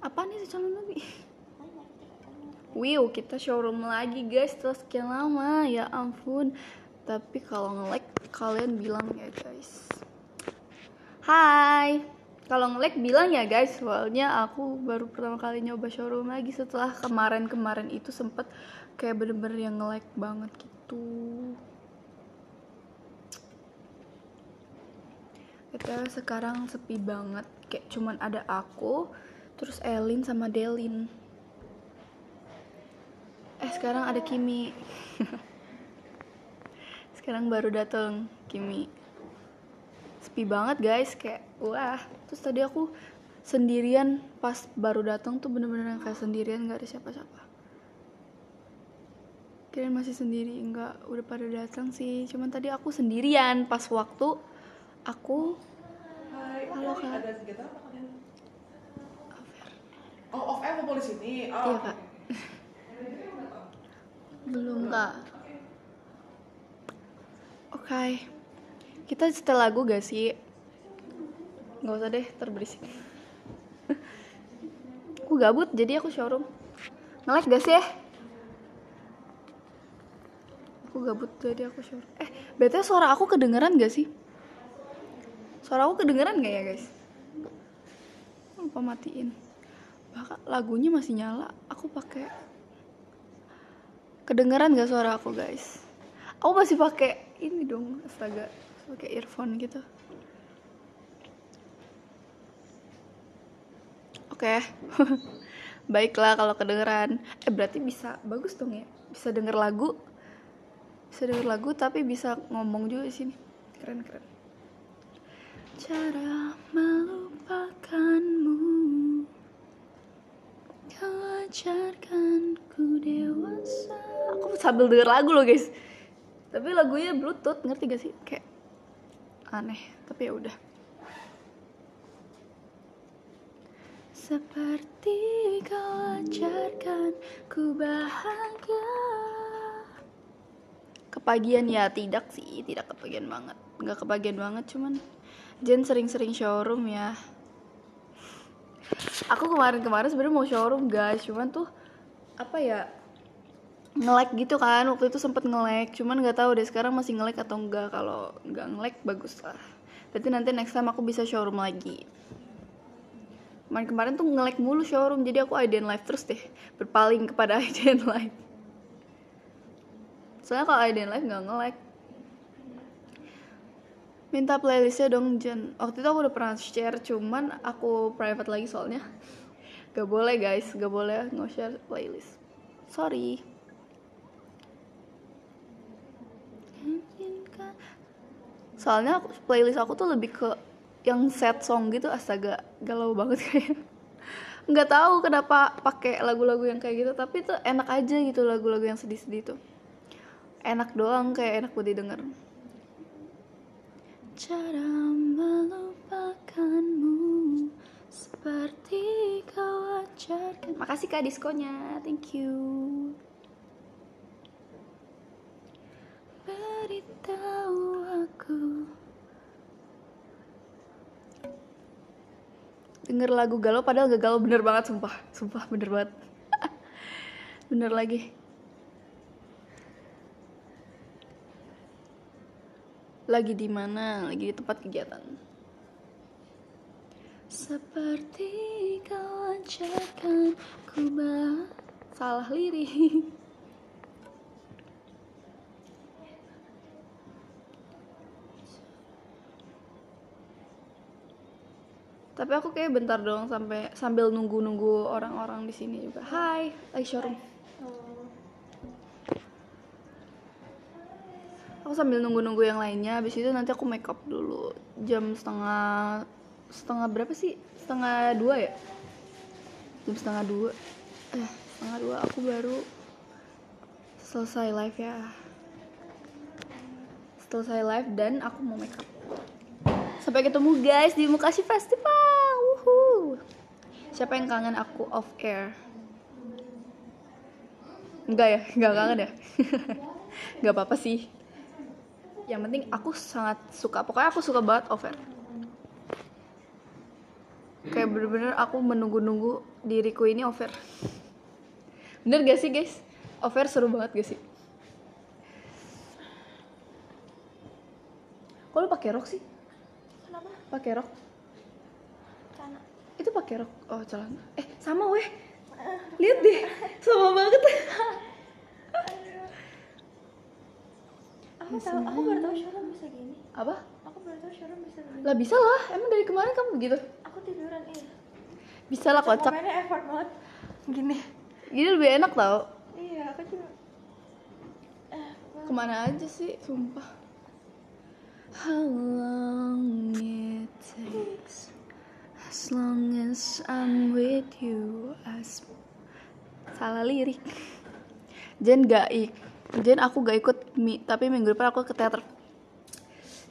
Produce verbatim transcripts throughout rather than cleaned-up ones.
Apa nih calon babi? Wow, kita showroom lagi guys setelah sekian lama, ya ampun. Tapi kalau nge-lag kalian bilang ya guys. Hai, kalau nge-lag bilang ya guys. Soalnya aku baru pertama kali nyoba showroom lagi setelah kemarin-kemarin itu sempet kayak bener-bener yang nge-lag banget gitu. Kita sekarang sepi banget, kayak cuman ada aku, terus Elin sama Delin. Eh sekarang ada Kimi. Sekarang baru dateng Kimi. Sepi banget guys, kayak wah. Terus tadi aku sendirian pas baru datang tuh bener-bener kayak sendirian, nggak ada siapa-siapa. Kalian masih sendiri? Enggak, udah pada datang sih. Cuman tadi aku sendirian pas waktu aku hai, halo kak ada kegiatan apa kalian? Oh off air mau di sini? Oh, iya kak. Belum kak. Oke okay. Kita setel lagu gak sih? Gak usah deh, terberisik. Aku gabut jadi aku showroom. Nge-lag gak sih? Aku gabut jadi aku showroom. Eh betulnya suara aku kedengeran gak sih? Suara aku kedengeran gak ya guys? Lupa matiin. Bahkan lagunya masih nyala. Aku pakai. Kedengeran gak suara aku guys? Aku masih pakai ini dong. Astaga, pakai earphone gitu. Oke. Okay. Baiklah kalau kedengeran. Eh berarti bisa bagus dong ya. Bisa denger lagu. Bisa denger lagu tapi bisa ngomong juga di sini. Keren-keren. Cara melupakanmu, kau ajarkanku dewasa. Aku sambil denger lagu loh guys. Tapi lagunya bluetooth, ngerti gak sih? Kayak aneh, tapi ya udah. Seperti kau ajarkan ku bahagia. Kepagian ya, tidak sih, tidak kepagian banget. Gak kepagian banget cuman Jen sering-sering showroom ya. Aku kemarin-kemarin sebenarnya mau showroom guys, cuman tuh apa ya nge-lag gitu kan. Waktu itu sempet nge-lag, cuman nggak tahu deh sekarang masih nge-lag atau enggak. Kalau nggak nge-lag bagus lah. Berarti nanti next time aku bisa showroom lagi. Kemarin-kemarin tuh nge-lag mulu showroom, jadi aku I D N live terus deh. Berpaling kepada I D N live. Soalnya kalau I D N live nggak nge-lag. Minta playlistnya dong Jen. Waktu itu aku udah pernah share, cuman aku private lagi soalnya. Gak boleh guys, gak boleh nge-share playlist. Sorry. Soalnya aku, playlist aku tuh lebih ke yang sad song gitu. Astaga, galau banget kayak. Gak tahu kenapa pakai lagu-lagu yang kayak gitu. Tapi tuh enak aja gitu lagu-lagu yang sedih-sedih tuh. Enak doang, kayak enak buat didengar. Cara melupakanmu seperti kau ajarkan. Makasih kak diskonya, thank you. Beritahu aku. Dengar lagu galau padahal gak galau, bener banget sumpah, sumpah bener banget. Bener lagi. Lagi di mana? Lagi di tempat kegiatan. Seperti kau ajarkan ku bah. Salah lirik. Tapi aku kayak bentar dong sampai sambil nunggu-nunggu orang-orang di sini juga. Hai, lagi showroom. Aku sambil nunggu-nunggu yang lainnya, habis itu nanti aku make up dulu jam setengah setengah berapa sih? Setengah dua ya? Jam setengah dua, eh setengah dua aku baru selesai live ya. Selesai live dan aku mau make up. Sampai ketemu guys di Mukashi Festival. Wuhu. Siapa yang kangen aku off air? Enggak ya, enggak kangen ya. Enggak apa-apa sih. Yang penting aku sangat suka, pokoknya aku suka banget over. Kayak bener-bener aku menunggu-nunggu diriku ini over. Bener gak sih guys? Over seru banget gak sih? Kok lu pakai rok sih? Kenapa? Pakai rok? Celana. Itu pakai rok. Oh, celana. Eh, sama weh. Lihat deh. Sama banget. Aku tahu, aku baru tahu showroom bisa gini. Apa? Aku baru tahu showroom bisa gini. Lah bisa lah. Emang dari kemarin kamu begitu? Aku tiduran eh. Bisa lah kocak. Momennya effort banget. Gini. Gini lebih enak tau. Iya, aku cuma eh, kemana aja sih, sumpah. How long it takes, as long as I'm with you, as... Salah lirik. Jen gak ik Jen aku gak ikut mi, tapi minggu depan aku ke teater.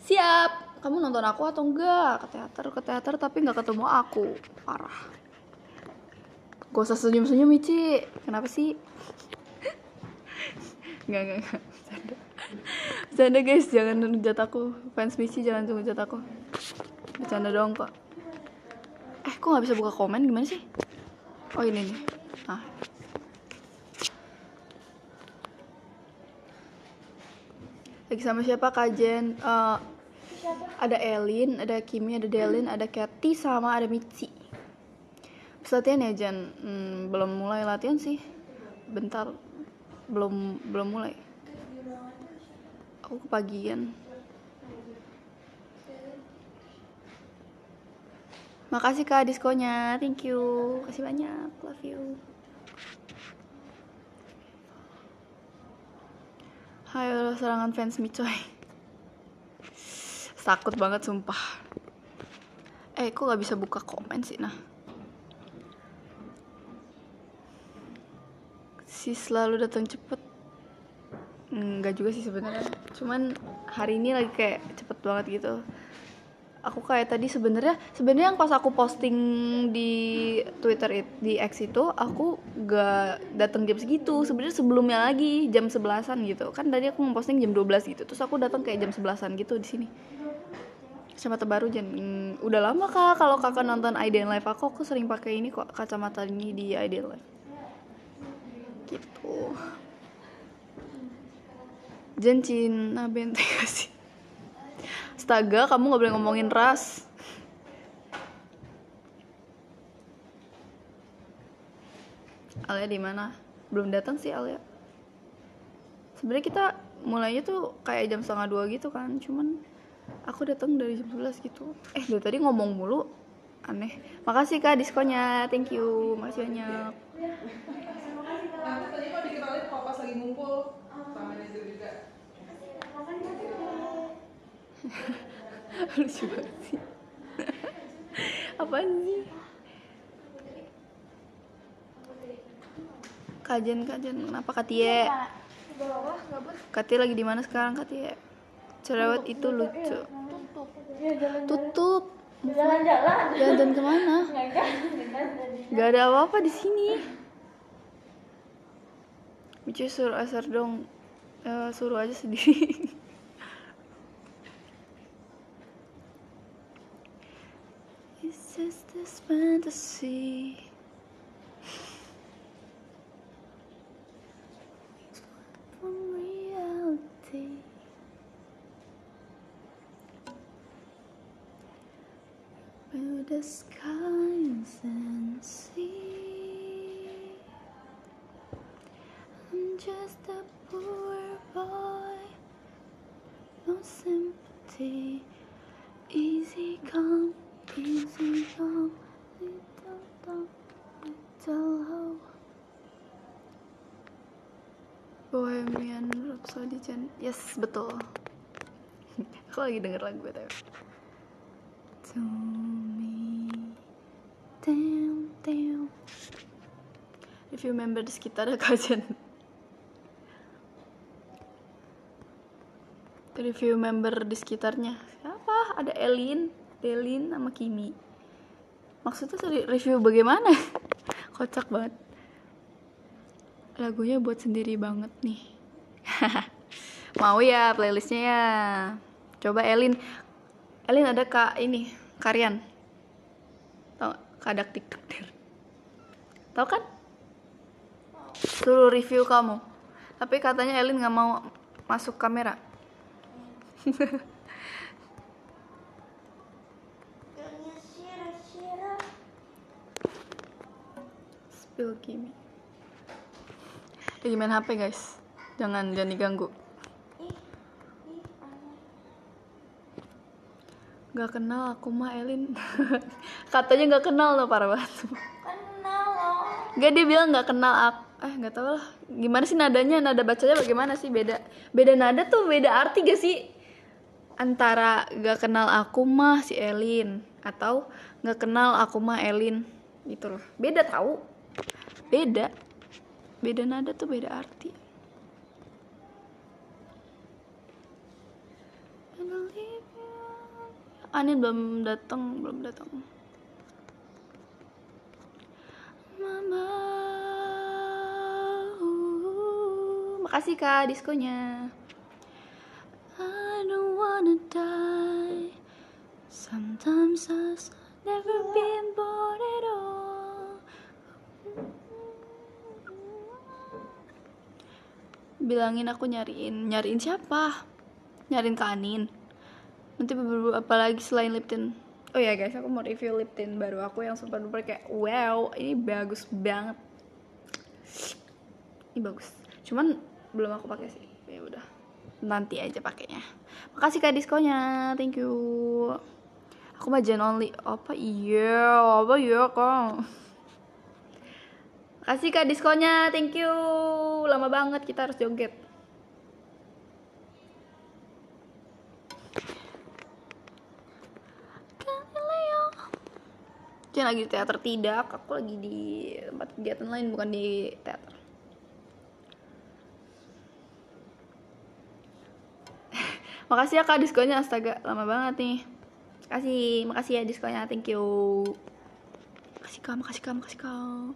Siap. Kamu nonton aku atau enggak? Ke teater, ke teater tapi gak ketemu aku. Parah. Gak usah senyum-senyum Mici. Kenapa sih? Enggak, enggak, enggak. Bercanda. Bercanda guys, jangan ngejat aku. Fans Mici jangan ngejat aku. Bercanda doang kok. Eh, kok gak bisa buka komen? Gimana sih? Oh ini nih. Ah. Lagi sama siapa Kak Jen? Uh, ada Elin, ada Kimi, ada Delin, ada Kathy, sama ada Michi. Pas latihan ya Jen? Hmm, belum mulai latihan sih. Bentar, belum belum mulai. Aku kepagian. Makasih Kak diskonnya, thank you, kasih banyak, love you. Ayo serangan fans Mi coy. Takut banget sumpah. Eh kok gak bisa buka komen sih nah. Si selalu datang cepet. Enggak juga sih sebenarnya. Cuman hari ini lagi kayak cepet banget gitu. Aku kayak tadi sebenarnya sebenarnya yang pas aku posting di Twitter di X itu aku gak datang jam segitu. Sebenarnya sebelumnya lagi jam sebelasan gitu. Kan tadi aku ngeposting jam dua belas gitu. Terus aku datang kayak jam sebelasan gitu di sini. Kacamata baru jen. Hmm, udah lama Kak kalau Kakak nonton I D N live aku aku sering pakai ini kok kacamata ini di I D N live. Gitu. Jen Cina benteng kasih. Astaga, kamu gak boleh ngomongin ras. Alya di mana? Belum datang sih Alya. Sebenarnya kita mulainya tuh kayak jam setengah dua gitu kan, cuman aku datang dari jam sebelas gitu. Eh dari tadi ngomong mulu, aneh. Makasih Kak diskonnya, thank you, makasih banyak. Nanti tadi kalau diketahui kalau pas lagi ngumpul sama Nezir juga. Lucu banget sih. Apaan sih? Kajen, kajen, kenapa Katie? Katie lagi di mana sekarang Katie? Cerewet itu lucu. Tutup. Jalan-jalan. Jalan-jalan kemana? Gak ada apa-apa di sini. Mici suruh asar dong, uh, suruh aja sendiri. Is this fantasy? From reality. Through the skies and sea. I'm just a poor boy. No sympathy. Easy come. Easy come, little dog, little hoe. Bohemian Rhapsody Jen. Yes, betul. Aku lagi denger lagu B T W. To me, damn, damn. If you remember this kita ada Kak Jen. Review member di sekitarnya. Siapa? Ada Elin, Delin sama Kimi. Maksudnya review bagaimana? Kocak banget. Lagunya buat sendiri banget nih. Mau ya playlistnya ya. Coba Elin. Elin ada Kak ini, Karyan. Tahu? Kadak tiktok dir. Tau kan? Suruh review kamu. Tapi katanya Elin gak mau masuk kamera. Spill kimi. Lagi main H P guys. Jangan, jangan diganggu. Gak kenal aku mah Elin. Katanya gak kenal loh, parah banget. Kenal loh. Gak, dia bilang gak kenal aku. Eh gak tau lah. Gimana sih nadanya, nada bacanya bagaimana sih, beda. Beda nada tuh beda arti gak sih? Antara gak kenal aku mah si Elin atau gak kenal aku mah Elin gitu loh. Beda tau. Beda. Beda nada tuh beda arti. Ani belum datang, belum datang. Mama, uh, makasih kak diskonya. I don't wanna die. Sometimes I've never been born at all. Bilangin aku nyariin, nyariin siapa? Nyariin Kak Anin. Nanti berburu apa lagi selain lip tint? Oh ya guys, aku mau review lip tint baru aku yang super duper kayak wow, ini bagus banget. Ini bagus. Cuman belum aku pakai sih. Ya udah. Nanti aja pakainya. Makasih Kak diskonya. Thank you. Aku mah Gen only. Apa iya? Apa iya kok? Makasih Kak diskonya. Thank you. Lama banget kita harus joget. Jangan lagi di teater, tidak, aku lagi di tempat kegiatan lain, bukan di teater. Makasih ya kak diskonnya, astaga lama banget nih. Makasih, makasih ya diskonnya, thank you. Makasih kak, makasih kak, makasih kak.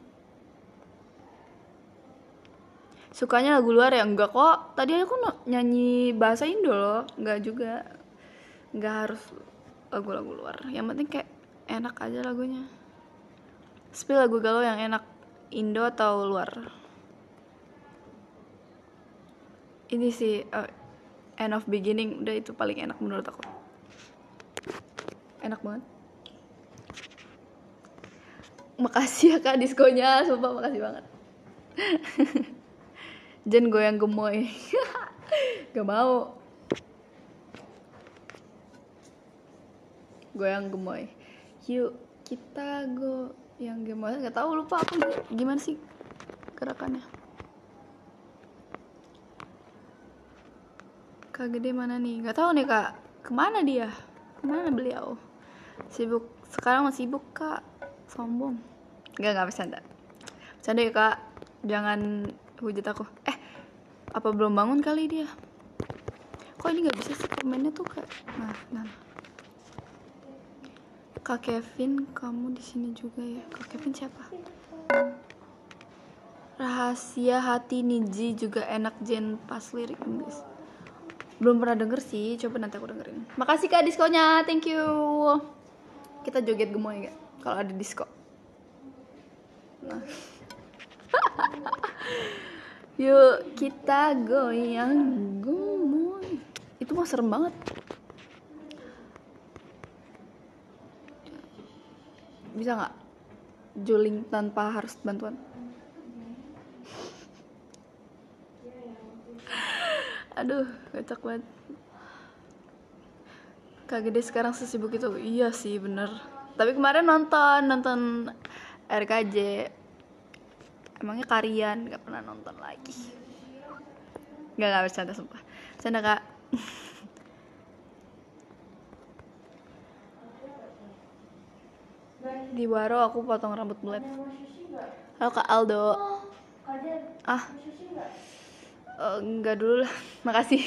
Sukanya lagu luar ya? Enggak kok, tadi aku nyanyi bahasa Indo loh. Enggak juga, enggak harus lagu-lagu luar, yang penting kayak enak aja lagunya. Spill lagu galau yang enak, Indo atau luar. Ini sih uh, End of Beginning, udah itu paling enak menurut aku. Enak banget. Makasih ya kak diskonya, sumpah makasih banget. Jen goyang gemoy. Gak mau. Goyang gemoy. Yuk kita go yang gimana, nggak tahu, lupa aku gimana sih gerakannya. Kak Gede mana nih, nggak tahu nih kak, kemana dia, kemana beliau? Sibuk sekarang, masih sibuk kak, sombong. Nggak nggak bercanda, bercanda ya kak, jangan hujat aku. Eh apa belum bangun kali dia? Kok ini nggak bisa sih komennya tuh kak. Nah nah Kak Kevin, kamu di sini juga ya? Kak Kevin siapa? Rahasia Hati Niji juga enak Jen, pas lirik Inggris. Belum pernah denger sih, coba nanti aku dengerin. Makasih kak diskonya, thank you. Kita joget gemoy gak? Kalau ada disko. Nah. Yuk kita goyang gemoy. Itu mah serem banget. Bisa nggak juling tanpa harus bantuan? Aduh, kocak banget. Kak Gede sekarang sesibuk itu. Iya sih, bener. Tapi kemarin nonton, nonton R K J. Emangnya karian, nggak pernah nonton lagi. Nggak, nggak bercanda, sumpah. Bercanda, kak. Di Waro aku potong rambut bulat. Halo Kak Aldo. Ah uh, enggak dulu lah, makasih.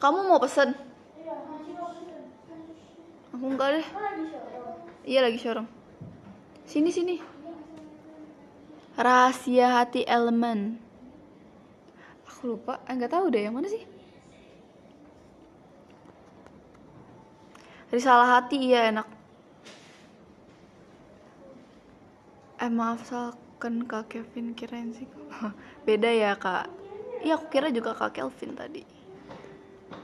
Kamu mau pesen? Aku enggak deh. Iya lagi showroom. Sini sini. Rahasia Hati Elemen. Aku lupa, enggak tahu deh yang mana sih. Risalah hati, iya enak. Eh maaf, salahkan Kak Kevin, kirain sih. Beda ya Kak. Iya aku kira juga Kak Kelvin tadi.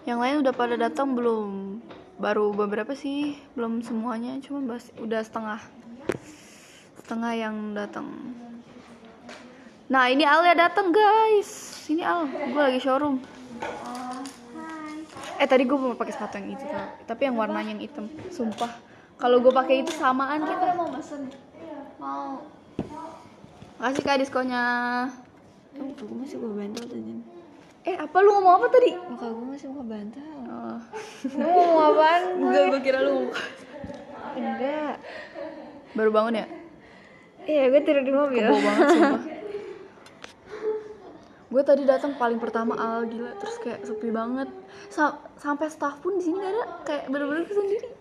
Yang lain udah pada datang belum? Baru beberapa sih, belum semuanya, cuma bahas, udah setengah. Setengah yang datang. Nah ini Alya datang guys. Ini Al, gue lagi showroom. Eh tadi gue mau pakai sepatu yang itu, tapi yang warnanya yang hitam. Sumpah, kalau gue pakai itu samaan kita. Mau mesen? Mau. Makasih Kak diskonnya. Eh, muka gue masih muka bantal tadi. Eh apa lu ngomong apa tadi? Muka gue masih muka bantal. Oh. Lu ngomong apaan? Enggak, gue kira lu ngomong. Enggak. Baru bangun ya? Iya, gue tidur di mobil. Kebo banget sumpah. Gue tadi datang paling pertama Al, gila, terus kayak sepi banget. Sa- sampai staff pun di sini gak ada, kayak bener-bener sendiri.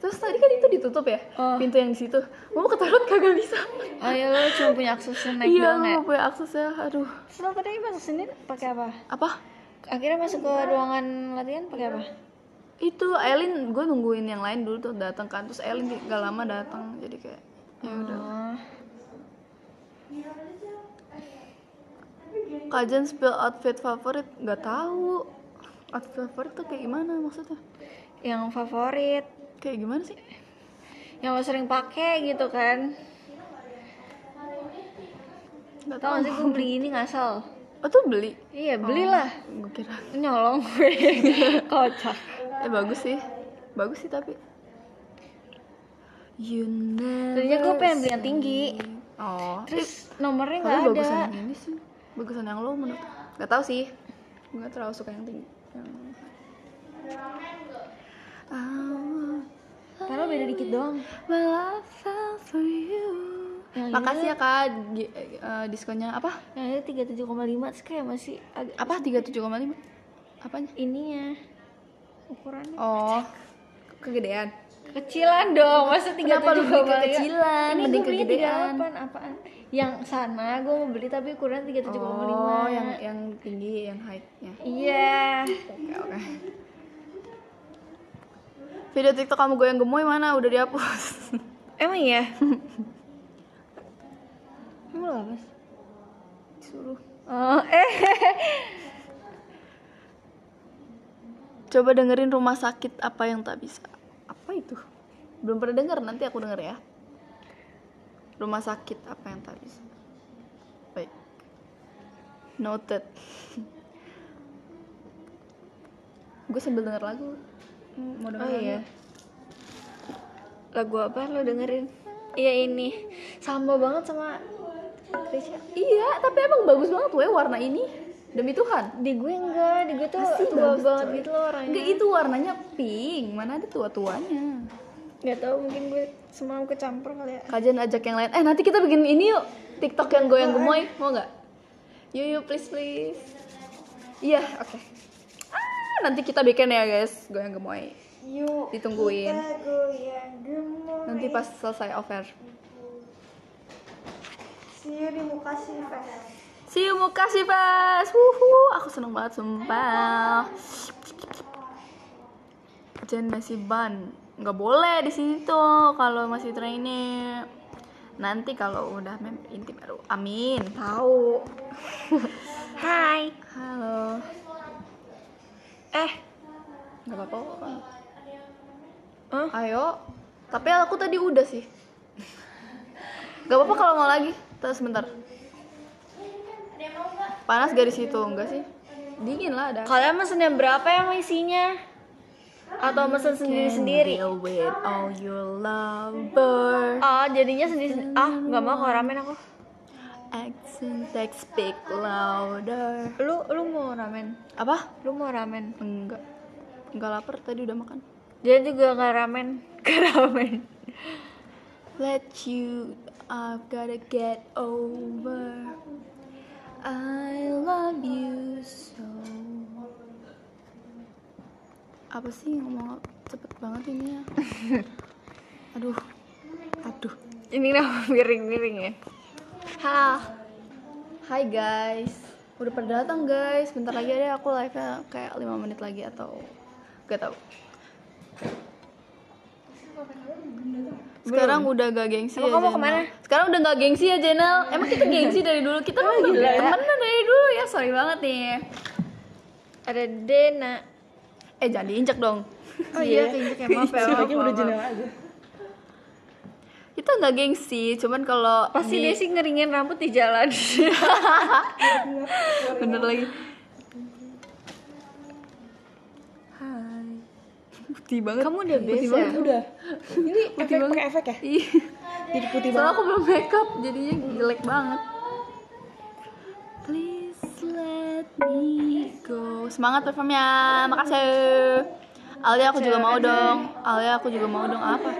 Terus tadi kan itu ditutup ya, oh. Pintu yang di situ. Mau ke toilet kagak bisa. Oh iya, lo cuma punya aksesnya naik doang ya. Iya, lo punya aksesnya, aduh. Lo tadi masuk sini pakai apa? Apa? Akhirnya masuk ke ruangan latihan pakai apa? Itu Elin, gue nungguin yang lain dulu tuh datang kan, terus Elin gak lama datang, jadi kayak ya udah. Oh. Kajian spill outfit favorit, nggak tahu outfit favorit tuh kayak gimana maksudnya? Yang favorit kayak gimana sih? Yang lo sering pakai gitu kan? Nggak tahu sih, gue beli ini ngasal. Oh tuh beli? Iya belilah. Oh, gue kira nyolong gue. Kocak. Eh bagus sih, bagus sih tapi. You know. Tadinya gue pengen beli yang tinggi. Oh. Terus nomornya nggak ada. Bagusan ini sih. Bagusan yang lo menurut? Gak tau sih, gue gak terlalu suka yang tinggi. Yang... Ah, taruh beda dikit doang. Well, I fell for you. Yang makasih ya Kak, G- uh, diskonnya apa? Yang ini tiga puluh tujuh koma lima, kayak masih ag- apa tiga puluh tujuh koma lima? Apanya? Ininya ukurannya. Oh, kegedean. Kecilan dong, masa tiga puluh tujuh koma kecilan, ini gue beli tiga delapan apaan? Yang sana gue mau beli tapi ukuran tiga tujuh koma lima. Oh, yang yang tinggi, yang heightnya. Iya. Yeah. Oke. Okay, okay. Video TikTok kamu goyang gemoy mana? Udah dihapus. Emang iya? Kamu lo hapus? Disuruh. Oh, eh. Coba dengerin rumah sakit apa yang tak bisa. Apa itu? Belum pernah denger, nanti aku denger ya. Rumah sakit apa yang tadi? Baik. Noted. Gue sambil denger lagu. Mau denger? Oh iya. Lagu apa lo dengerin? Iya ini. Sama banget sama Krisya. Iya, tapi emang bagus banget tuh ya warna ini. Demi Tuhan, di gue enggak, di gue tuh masih tua banget coy. Gitu loh orangnya. Enggak, itu warnanya pink, mana ada tua-tuanya. Enggak tahu, mungkin gue semalam kecampur kali ya. Kajian ajak yang lain. Eh, nanti kita bikin ini yuk, TikTok yang goyang gemoy, mau enggak? Yuk, yuk please please. Iya, yeah, oke. Okay. Ah, nanti kita bikin ya, guys, goyang gemoy. Yuk. Ditungguin. Kita goyang gemoy. Nanti pas selesai over. See you di Mukashi Festival. See you Mukashi Fest. Wuhuu, aku seneng banget sumpah. Jen masih ban. Enggak boleh di sini tuh kalau masih training. Nanti kalau udah mem inti baru. Amin. Tahu. Hai. Halo. Eh, enggak apa-apa. Huh? Ayo. Tapi aku tadi udah sih. Enggak apa-apa kalau mau lagi. Terus sebentar. Panas gak di situ? Enggak sih, dingin lah ada. Kalian mesen yang berapa yang isinya? Atau mesen sendiri-sendiri? Oh jadinya sendiri-sendiri. Ah nggak mau, kalau ramen aku. Accent text speak louder. Lu lu mau ramen? Apa? Lu mau ramen? Enggak. Enggak lapar, tadi udah makan. Dia juga nggak ramen, nggak ramen. Let you, I've gotta get over. I love you so. Apa sih ngomong cepet banget ini ya? Aduh, aduh. Ini kenapa miring-miring ya? Halo. Hai guys. Udah pada datang guys. Bentar lagi deh aku live-nya kayak lima menit lagi atau gak tau. Sekarang belum. Udah gak gengsi. Emang ya, kamu Jenel. Kemana? Sekarang udah gak gengsi ya, Jenel. Emang kita gengsi dari dulu. Kita kan udah ya? Temenan dari dulu ya. Sorry banget nih. Ada Dena. Eh, jangan diinjek dong. Oh iya, diinjek ya. Maaf ya. Lagi udah Jenel aja. Kita gak gengsi, cuman kalau pasti di... dia sih ngeringin rambut di jalan. Bener lagi. Putih banget. Kamu udah putih banget ya? Udah. Ini putih efek pakai efek ya? Iya. Jadi putih banget. Soalnya aku belum makeup, jadinya jelek banget. Please let me go. Semangat performnya. Makasih. Alya aku juga mau dong. Alya aku juga mau dong apa?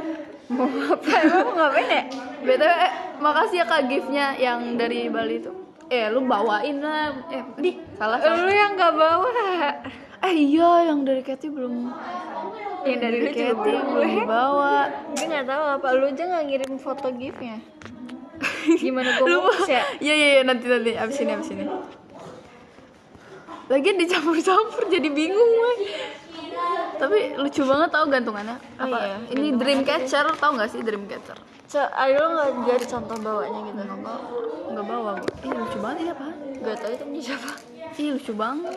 Mau apa? Emang mau ngapain ya? B T W makasih ya Kak gift-nya yang dari Bali itu. Eh, lu bawain lah. Eh, di salah. Lu yang enggak bawa. Eh iya, yang dari Katy belum. Yang dari Katy belum bawa. Gue nggak tahu apa. Lu aja nggak ngirim foto gifnya. Gimana gue fokus ya? Iya iya ya, nanti nanti abis ini abis ini. Lagian dicampur-campur jadi bingung lah. Tapi lucu banget tau gantungannya. Apa? Oh, iya. Ini gantungan dreamcatcher ini. Tau nggak sih dreamcatcher? Cak, ayo nggak jadi contoh bawanya gitu nggak bawa nggak bawa gue. Ih lucu banget ini apa? Gak tau itu punya siapa. Ih lucu banget.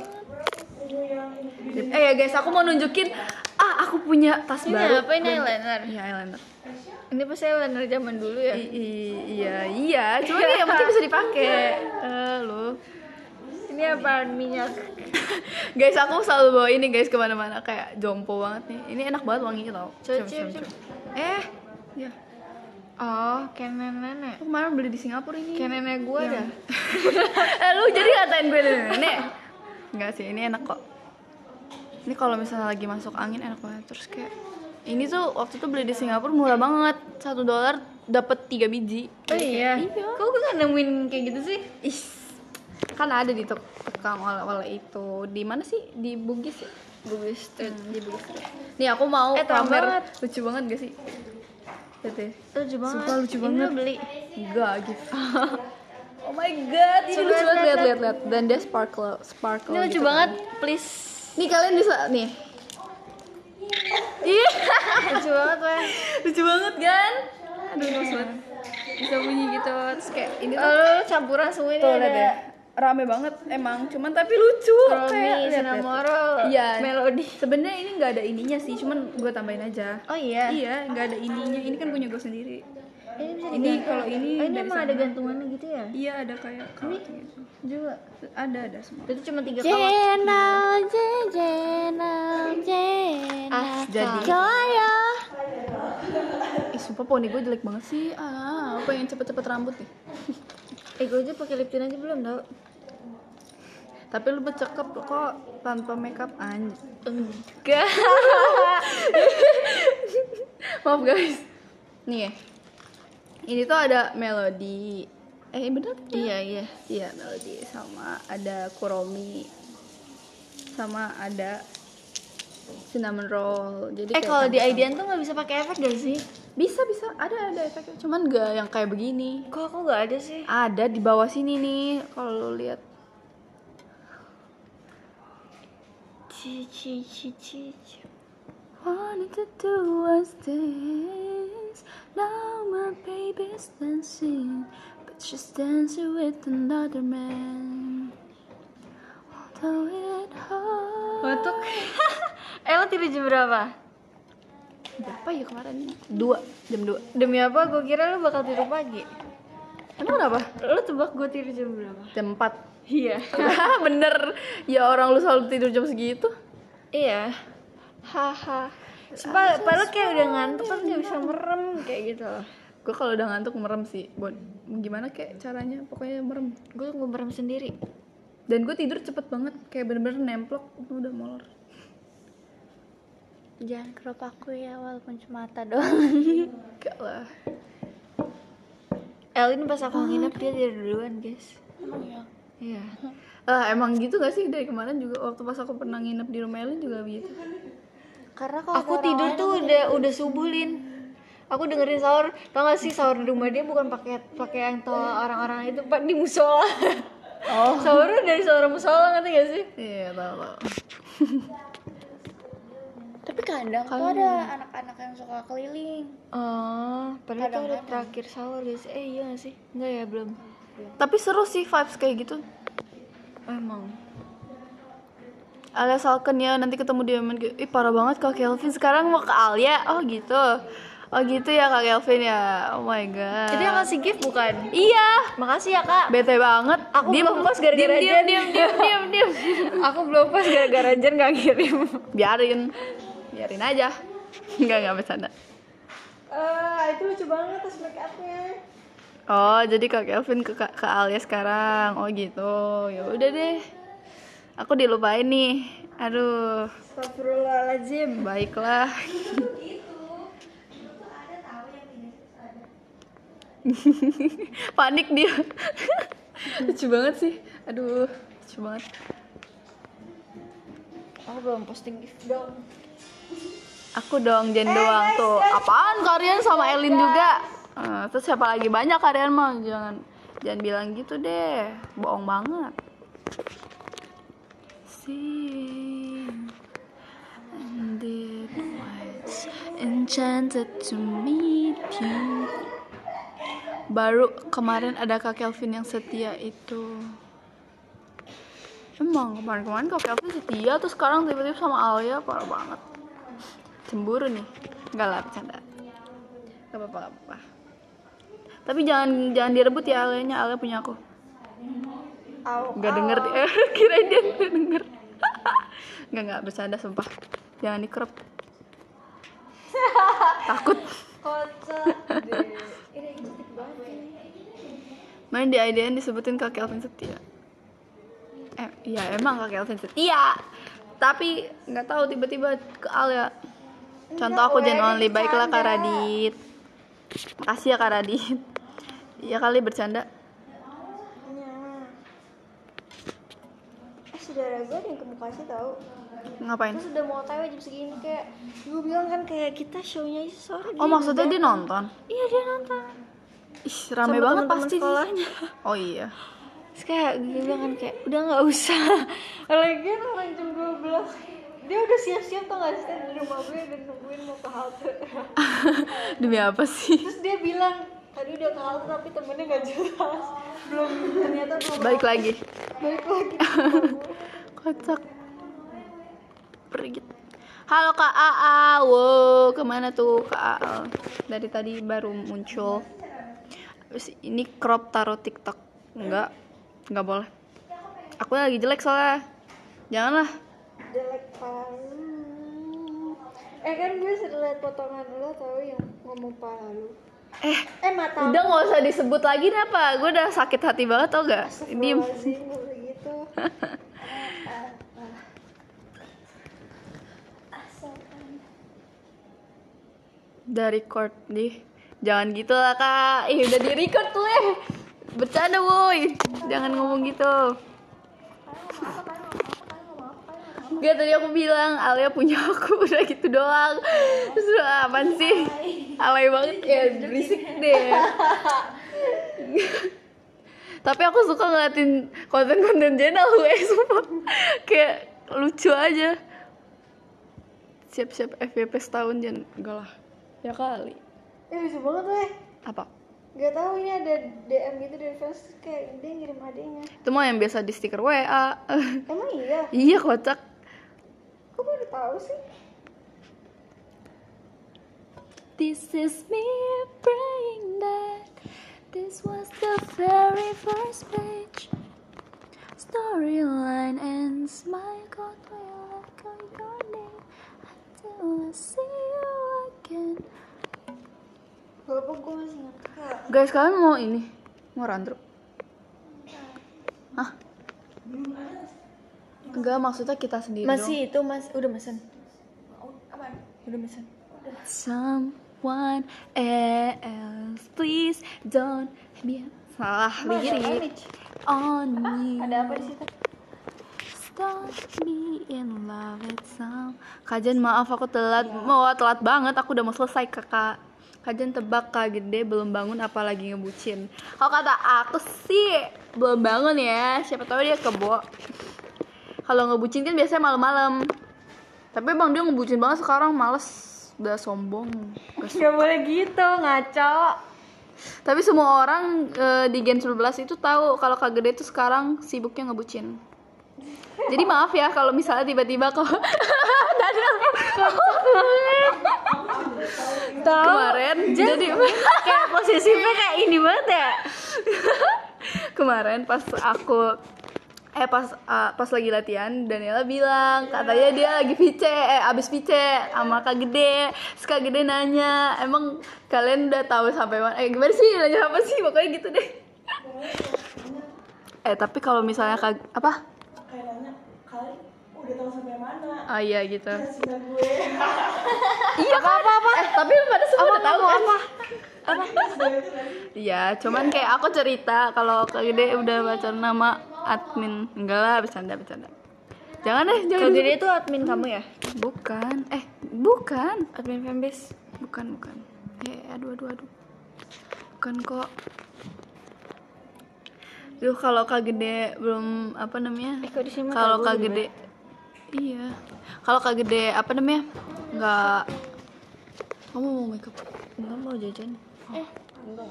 Eh ya guys, aku mau nunjukin ah aku punya tas ini baru. Apa ini eyeliner? Iya eyeliner. Ini pas eyeliner zaman dulu ya. I- i- iya iya. Cuma ini yang penting bisa dipakai. Eh lo. Ini apaan minyak? Guys aku selalu bawa ini guys kemana-mana kayak jompo banget nih. Ini enak banget wanginya tau. Cium cium cium. Eh ya. Oh, kayak nenek-nenek. Aku kemarin beli di Singapura ini. Kayak nenek gue ya. Dah. Eh lu jadi ngatain gue nenek. Enggak sih, ini enak kok. Ini kalau misalnya lagi masuk angin enak banget. Terus kayak ini tuh waktu itu beli di Singapura murah banget. satu dolar dapat tiga biji. Oh iya. Kayak, iya. Kok gue gak nemuin kayak gitu sih? Ih. Kan ada di tukang oleh-oleh itu. Di mana sih? Di Bugis ya? Bugis Street, hmm. Di Bugis Street. Nih aku mau eh, pamer. Lucu banget gak sih? Lihat ya. Lucu banget. Sumpah lucu ini banget. Beli. Enggak gitu. Oh my god, ini lucu banget, lihat lihat lihat. Dan dia sparkle, sparkle. Ini lucu gitu banget, kan. Please. Nih kalian bisa nih. Ih, lucu banget, weh. Lucu banget kan? Aduh, lucu banget. Bisa bunyi gitu, terus kayak ini tuh oh, campuran semua ini. Tuh, ada. Ada. Rame banget emang, cuman tapi lucu Romy, kayak Sinamoro, iya. Melody. Sebenarnya ini nggak ada ininya sih, cuman gue tambahin aja. Oh iya. Iya, nggak ada ininya. Ini kan punya gue sendiri. Ini bisa ini kalau ini oh, ini emang ada gantungannya gitu ya? Iya ada kayak ini gitu. Juga ada ada semua. Itu cuma tiga kali. Jenal, jenal, jenal. Jadi. Jaya. Ih sumpah poni gue jelek banget sih. Ah, pengen cepet-cepet rambut nih. Eh gue aja pakai lip tint aja belum tau. Tapi lu bercakap kok tanpa makeup anj. Enggak. Maaf guys. Nih ya. Ini tuh ada Melody. Eh bener kan? Iya iya. Iya Melody sama ada Kuromi. Sama ada cinnamon roll. Jadi eh kalau di I D N tuh nggak bisa pakai efek gak sih? Bisa bisa ada ada efeknya. Cuman nggak yang kayak begini. Kok aku nggak ada sih? Ada di bawah sini nih. Kalau lu lihat. Cici cici. Wanted to do was this. Now my baby's dancing, but she's dancing with another man. Although it hurts. Batuk. Eh lo tidur jam berapa? Berapa ya kemarin? Dua, jam dua. Demi apa? Gue kira lo bakal tidur pagi. Emang kenapa? Lo tebak gue tidur jam berapa? Jam empat. Iya. Bener. Ya orang lo selalu tidur jam segitu. Iya. Haha. Sumpah, padahal kayak udah ngantuk tapi gak bisa merem kayak gitu loh. Gue kalau udah ngantuk merem sih. Bon, gimana kayak caranya? Pokoknya merem. Gue gue merem sendiri. Dan gue tidur cepet banget, kayak bener-bener nemplok, udah molor. Jangan kerop aku ya, walaupun cuma mata doang. Gak lah. Elin pas aku nginep dia tidur duluan guys. Iya. Iya. Lah emang gitu gak sih dari kemarin juga waktu pas aku pernah nginep di rumah Elin juga gitu. Karena kalau aku tidur tuh udah tidur. Udah subuhin. Aku dengerin sahur, tau gak sih sahur di rumah dia bukan pakai pakai yang tau orang-orang itu pak di musola. Oh. Sahurnya dari sahur musola ngerti gak sih? Iya, tahu. Tapi kadang tuh ada anak-anak yang suka keliling. Oh, padahal tuh ada terakhir sahur guys. Eh iya gak sih? Enggak ya, belum. belum Tapi seru sih vibes kayak gitu. Emang Alya Salken ya, nanti ketemu dia main. Ih parah banget Kak Kelvin, sekarang mau ke Alya. Oh gitu. Oh gitu ya Kak Kelvin ya. Oh my god. Itu yang ngasih gift bukan? Iya. Makasih ya Kak. Bete banget. Aku diem, belum pas gara-gara Jen. Diam diam diam diam. Aku belum pas gara-gara Jen enggak kirim. Biarin. Biarin aja. Enggak enggak bercanda. Eh, uh, itu lucu banget tas make up-nya. Oh, jadi Kak Kelvin ke ke Alya sekarang. Oh gitu. Ya udah deh. Aku dilupain nih. Aduh. Astagfirullahaladzim. Baiklah. Panik dia. Lucu banget sih. Aduh, lucu banget. Aku belum posting gift dong. Aku dong Jen eh, doang guys, tuh. Guys, apaan Karian sama guys. Elin juga? Uh, terus siapa lagi banyak Karian mah? Jangan jangan bilang gitu deh. Bohong banget. And it was enchanted to meet you. Baru kemarin ada Kak Kelvin yang setia itu. Emang kemarin-kemarin Kak Kelvin setia, terus sekarang tiba-tiba sama Alya, parah banget. Cemburu nih. Enggak lah, bercanda. Gak apa-apa, gak apa-apa. Tapi jangan jangan direbut ya Alyanya, Alya punya aku. Enggak denger dia, kirain dia enggak denger. Enggak, enggak, bercanda, sumpah. Jangan dikerep. Takut. Kocak deh. Ini cantik banget. Main di I D N disebutin Kak Kelvin setia. Eh, iya emang Kak Kelvin setia. Tapi enggak tahu tiba-tiba ke Alya. Contoh aku Gen only, baiklah Kak Radit. Makasih ya Kak Radit. Iya kali bercanda. Saudara gue yang ke Mukashi tau. Ngapain? Terus udah mau otw jam segini kayak. Gue bilang kan kayak kita show-nya sore. Oh maksudnya dia nonton? Iya dia nonton. Ih rame banget pasti sekolahnya. Oh iya. Terus kayak gue bilang kan kayak udah gak usah. Lagian orang jam dua belas. Dia udah siap-siap tau gak sih dari rumah gue dan nungguin mau ke halte. Demi apa sih? Terus dia bilang tadi udah ke halte tapi temennya gak jelas. Belum ternyata belum. Balik lagi. Balik lagi. Kocak. Pergi. Halo Kak A A. Wow, kemana tuh Kak A A? Dari tadi baru muncul. Terus ini crop taruh TikTok. Enggak. Enggak boleh. Aku lagi jelek soalnya. Janganlah. Jelek palu. Eh kan gue sering lihat potongan lo tau yang ngomong palu. Eh, eh mata udah nggak usah disebut lagi deh pak, gue udah sakit hati banget tau gak? Diem. Gitu. Dari record nih, jangan gitulah kak. Ih eh, udah di record tuh eh, bercanda woi, jangan ngomong gitu. Gak tadi aku bilang Alya punya aku udah gitu doang. Terus apaan sih? Alay banget ya, berisik deh. Tapi aku suka ngeliatin konten-konten channel gue semua. Kayak lucu aja. Siap-siap F Y P setahun jangan enggak lah. Ya kali. Eh lucu banget weh. Apa? Gak tahu ini ada D M gitu dari fans kayak dia ngirim adanya. Itu mah yang biasa di stiker W A. Emang iya? Iya kocak. Kok baru tahu sih? This is me praying that this was the very first page. Storyline ends, my God will echo your name until I see you again. Bapak gue masih ngerti. Guys kalian mau ini? Mau randru? Hah? Enggak maksudnya kita sendiri masih dong. Itu mas, udah mesen. Udah mesen. Some One else, please don't be salah lirik on me. Ada apa di situ? Stop me in love with some. Kajian maaf aku telat, mau yeah. oh, telat banget. Aku udah mau selesai kakak. Kajian tebak kak gede belum bangun apalagi ngebucin. Kalau kata aku sih belum bangun ya. Siapa tahu dia kebo. Kalau ngebucin kan biasanya malam-malam. Tapi Bang Dio ngebucin banget sekarang, males, udah sombong. Gak boleh gitu, ngaco. Tapi semua orang e, di Gen sebelas itu tahu kalau Kak Gede itu sekarang sibuknya ngebucin. Jadi maaf ya kalau misalnya tiba-tiba kok kemarin jadi kayak posisinya kayak ini banget ya. Kemarin pas aku eh pas uh, pas lagi latihan, Daniela bilang katanya dia lagi vice eh abis vice sama Kak Gede. Kak Gede nanya, "Emang kalian udah tahu sampai mana?" Eh gimana sih nanya apa sih? Pokoknya gitu deh. Eh tapi kalau misalnya Kak apa? Kayaknya kali udah tahu sampai mana. Ah iya gitu. Iya apa-apa. Eh tapi pada semua udah tahu kan? Apa? Apa? Iya, cuman kayak aku cerita kalau Kak Gede udah baca nama admin. Enggak lah, bercanda bercanda. Jangan deh, jangan. Kak Gede itu admin kamu ya? Bukan. Eh, bukan. Admin fanbase. Bukan, bukan. Eh, aduh aduh aduh. Bukan kok. Duh, kalau Kak Gede belum apa namanya? Eh, kalau Kak Gede iya. Kalau Kak Gede apa namanya? Enggak. Kamu mau make up? Enggak mau jajan. Oh. Eh, enggak.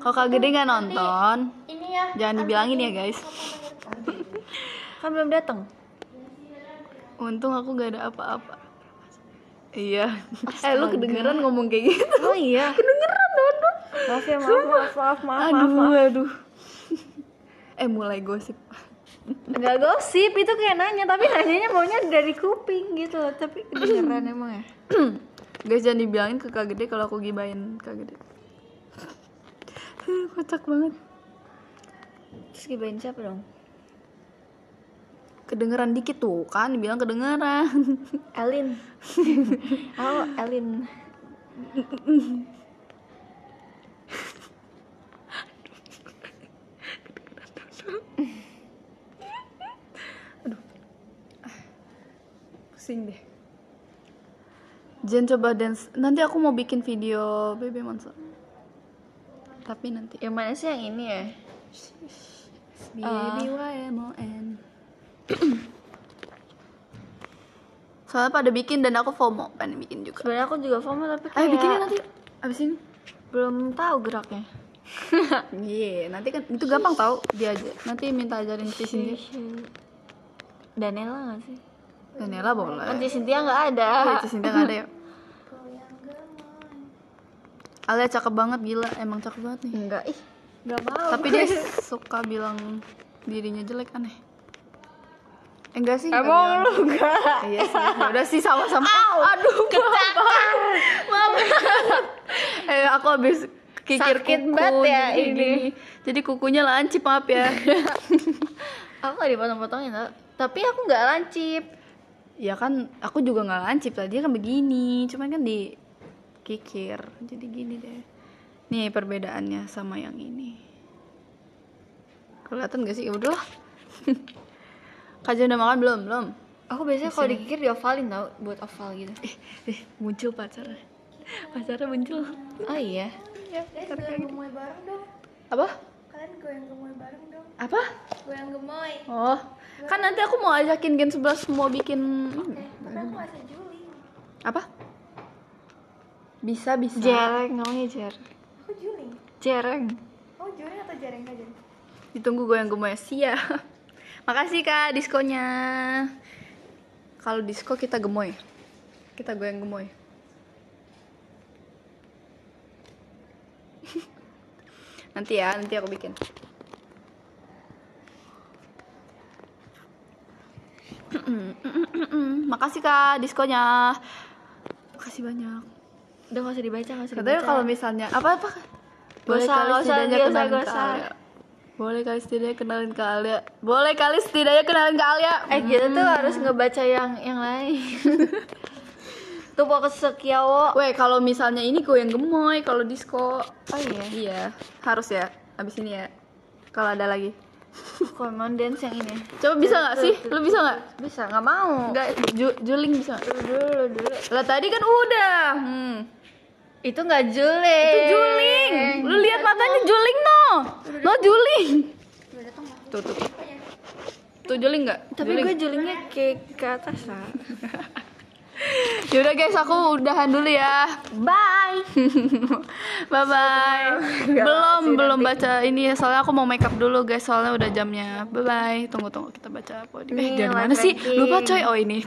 Kalau Kak Gede enggak nonton, ini ya, jangan dibilangin ya, guys. Kan belum datang. Untung aku enggak ada apa-apa. Iya. Astaga. Eh, lu kedengeran ngomong kayak gitu. Oh iya. Kedengeran, Dodot. Maaf ya, maaf, maaf, maaf, maaf. Aduh, maaf. Aduh. Eh mulai gosip. Enggak gosip, itu kayak nanya, tapi nanyanya maunya dari kuping gitu loh, tapi kedengeran emang ya. Guys, jangan dibilangin ke Kak Gede kalau aku gibahin Kak Gede. Kocak banget. Terus gibahin siapa dong? Kedengeran dikit tuh kan, dibilang kedengeran. Elin. Oh, Elin. Aduh, pusing deh. Jen coba dance. Nanti aku mau bikin video Baby Monster. Tapi nanti. Yang mana sih yang ini ya? B B Y M O N. Soalnya pada bikin dan aku FOMO pengen bikin juga. Sebenarnya aku juga FOMO tapi kayak. Eh bikinnya nanti. Abis ini. Belum tahu geraknya. Iya, yeah, nanti kan itu gampang tau dia aja. Nanti minta ajarin si Cynthia. Daniela nggak sih? Daniela boleh. Nanti Cynthia nggak ada. Nanti Cynthia nggak ada. Ya. Alya cakep banget gila, emang cakep banget nih. Enggak ih, nggak mau. Tapi dia suka bilang dirinya jelek aneh. Eh, enggak sih. Emang lu enggak? Iya sih. Udah sih sama-sama. Aduh, kecakar. Maaf. Eh aku habis kikir sakit kuku ya jadi, ini. Jadi kukunya lancip maaf ya. Aku gak dipotong-potongin tau. Tapi aku gak lancip. Ya kan aku juga gak lancip tadi kan begini. Cuman kan di kikir. Jadi gini deh. Nih perbedaannya sama yang ini. Kelihatan gak sih? Ya udah lah. Kajian udah makan belum? Belum. Aku biasanya kalau dikikir diovalin tau. Buat oval gitu. Eh, eh muncul pacarnya. Pacarnya muncul. Oh iya. Ya, kalian goyang gemoy bareng dong. Apa? Kalian goyang gemoy bareng dong. Apa? Goyang gemoy. Oh, goyang. Kan nanti aku mau ajakin Gen sebelas mau bikin. Oke, tapi aku masih Juli. Apa? Bisa bisa. Jereng namanya jer. Aku Juli. Jereng. Oh Juli atau jereng aja. Ditunggu goyang gemoy sia. Makasih Kak diskonya. Kalau disko kita gemoy. Kita goyang gemoy. Nanti ya, nanti aku bikin. Makasih Kak diskonnya. Makasih banyak. Udah gak usah dibaca, gak usah dibaca. Kalau misalnya apa-apa boleh kali setidaknya kenalin ke Alya. Boleh kali setidaknya kenalin ke Alya. Boleh kali setidaknya kenalin ke Alya. Eh gitu tuh harus ngebaca yang yang lain. Tuh fokus sekiawo. Weh, kalau misalnya ini gue yang gemoy, kalau disco. Oh iya. Iya, harus ya. Abis ini ya. Kalau ada lagi. Come on dance yang ini. Coba bisa enggak sih? Lu bisa enggak? Bisa, enggak mau. Enggak ju- juling bisa. Dulu dulu. Lah tadi kan udah. Hmm. Itu enggak juling. Itu juling. Lu lihat matanya juling no. No juling. Tuh tuh. Tuh juling enggak? Tapi gue julingnya ke ke atas lah. Yaudah guys, aku udahan dulu ya. Bye. Bye bye. Belum belum nanti. Baca ini soalnya aku mau make up dulu guys, soalnya udah jamnya. Bye bye. Tunggu tunggu kita baca apa di eh jangan mana sih? Lupa coy. Oh ini.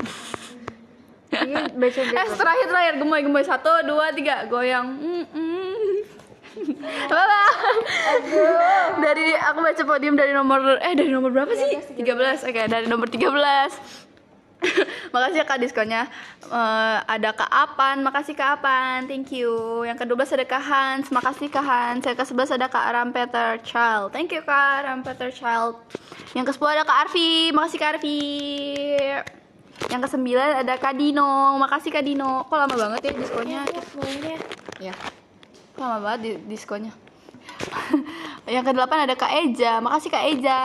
Ini baca dulu. Eh terakhir terakhir gemoy gemoy satu dua tiga goyang. Mm -mm. Bye bye. Dari aku baca podium dari nomor eh dari nomor berapa sih? tiga belas. Oke, dari nomor tiga belas. Makasih ya Kak diskonnya. Uh, ada Kak Apan, makasih Kak Apan, thank you. Yang ke dua belas ada Kak Hans, makasih Kak Hans. Yang ke sebelas ada Kak Rampeter Child, thank you Kak Rampeter Child. Yang ke sepuluh ada Kak Arfi, makasih Kak Arfi. Yang ke sembilan ada Kak Dino, makasih Kak Dino. Kok lama banget ya diskonnya? Ya, kok lama banget di diskonnya. Yang ke delapan ada Kak Eja, makasih Kak Eja,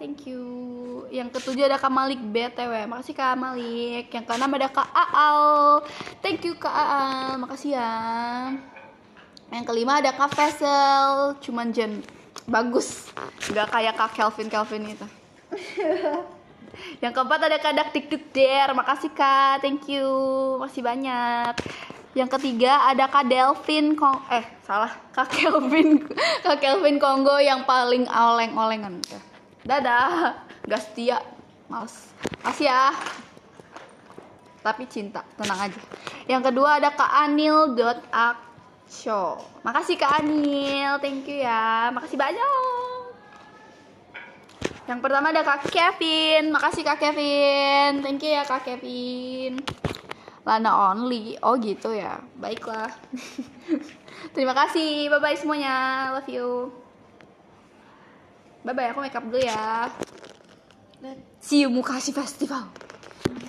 thank you. Yang ketujuh ada Kak Malik B T W, makasih Kak Malik. Yang keenam ada Kak Aal, thank you Kak Aal, makasih ya. Yang kelima ada Kak Vesel, cuman Jen bagus, nggak kayak Kak Kelvin Kelvin itu. Yang keempat ada Kak Dak Dik Duk Der, makasih Kak, thank you, makasih banyak. Yang ketiga ada Kak Delvin Kong eh salah Kak Kelvin Kak Kelvin Kongo yang paling oleng-olengan. Dadah. Gak setia, males. Makasih ya. Tapi cinta, tenang aja. Yang kedua ada Kak Anil dot Aksho. Makasih Kak Anil, thank you ya. Makasih banyak. Yang pertama ada Kak Kevin, makasih Kak Kevin, thank you ya Kak Kevin. Lana only, oh gitu ya. Baiklah. Terima kasih, bye bye semuanya, love you. Bye bye, aku make up dulu ya. See you Mukashi Festival.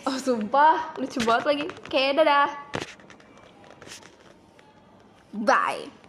Oh sumpah lucu banget lagi. Oke, dadah. Bye.